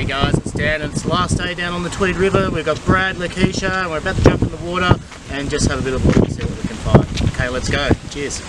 Hey guys, it's Dan and it's the last day down on the Tweed River. We've got Brad, Lakeisha, and we're about to jump in the water and just have a bit of a look and see what we can find. Okay, let's go. Cheers.